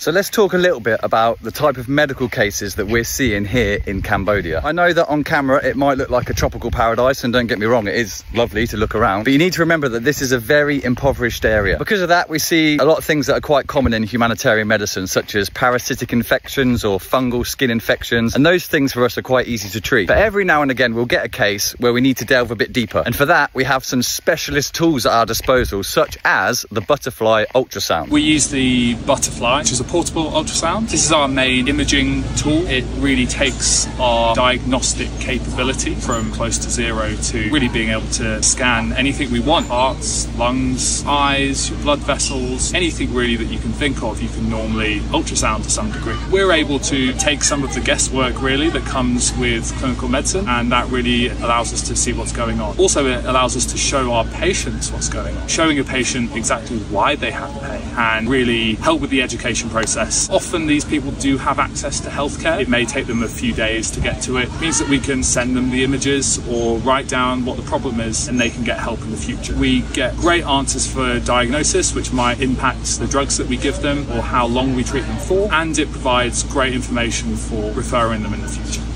So let's talk a little bit about the type of medical cases that we're seeing here in Cambodia. I know that on camera it might look like a tropical paradise, and don't get me wrong, it is lovely to look around, but you need to remember that this is a very impoverished area. Because of that, we see a lot of things that are quite common in humanitarian medicine, such as parasitic infections or fungal skin infections, and those things for us are quite easy to treat. But every now and again we'll get a case where we need to delve a bit deeper, and for that we have some specialist tools at our disposal, such as the butterfly ultrasound. We use the butterfly, which is a portable ultrasound. This is our main imaging tool. It really takes our diagnostic capability from close to zero to really being able to scan anything we want. Hearts, lungs, eyes, your blood vessels, anything really that you can think of, you can normally ultrasound to some degree. We're able to take some of the guesswork really that comes with clinical medicine, and that really allows us to see what's going on. Also, it allows us to show our patients what's going on, showing a patient exactly why they have pain, and really help with the education process. Often these people do have access to healthcare. It may take them a few days to get to it. It means that we can send them the images or write down what the problem is, and they can get help in the future. We get great answers for diagnosis, which might impact the drugs that we give them or how long we treat them for, and it provides great information for referring them in the future.